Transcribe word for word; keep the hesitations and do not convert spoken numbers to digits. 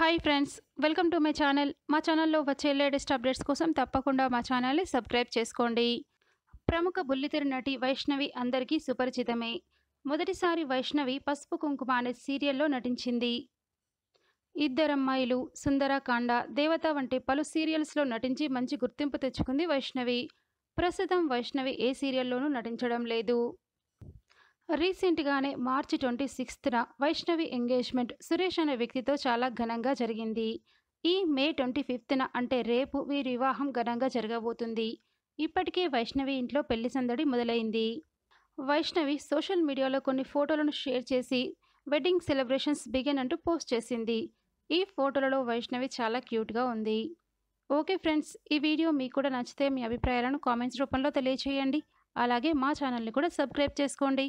Hi friends, welcome to my channel. మా ఛానల్లో వచ్చే లేటెస్ట్ అప్డేట్స్ కోసం తప్పకుండా మా ఛానల్ని సబ్స్క్రైబ్ చేసుకోండి. ప్రముఖ బుల్లితెర నటి వైష్ణవి అందరికీ సుపరిచితమే. మొదటిసారి వైష్ణవి పసుపు కుంకుమ అనే సీరియల్లో నటించింది. ఇద్దరమ్మాయిలు, సుందర కాండ, దేవత వంటి పలు సీరియల్స్లో నటించి మంచి గుర్తింపు తెచ్చుకుంది వైష్ణవి. ప్రస్తుతం వైష్ణవి ఏ సీరియల్లోనూ నటించడం లేదు. రీసెంట్గానే మార్చి ట్వంటీ సిక్స్త్న వైష్ణవి ఎంగేజ్మెంట్ సురేష్ అనే వ్యక్తితో చాలా ఘనంగా జరిగింది. ఈ మే ట్వంటీ ఫిఫ్త్న అంటే రేపు వీరి వివాహం ఘనంగా జరగబోతుంది. ఇప్పటికే వైష్ణవి ఇంట్లో పెళ్లి సందడి మొదలైంది. వైష్ణవి సోషల్ మీడియాలో కొన్ని ఫోటోలను షేర్ చేసి వెడ్డింగ్ సెలబ్రేషన్స్ బిగిన్ అంటూ పోస్ట్ చేసింది. ఈ ఫోటోలలో వైష్ణవి చాలా క్యూట్గా ఉంది. ఓకే ఫ్రెండ్స్, ఈ వీడియో మీకు కూడా నచ్చితే మీ అభిప్రాయాలను కామెంట్స్ రూపంలో తెలియచేయండి. అలాగే మా ఛానల్ని కూడా సబ్స్క్రైబ్ చేసుకోండి.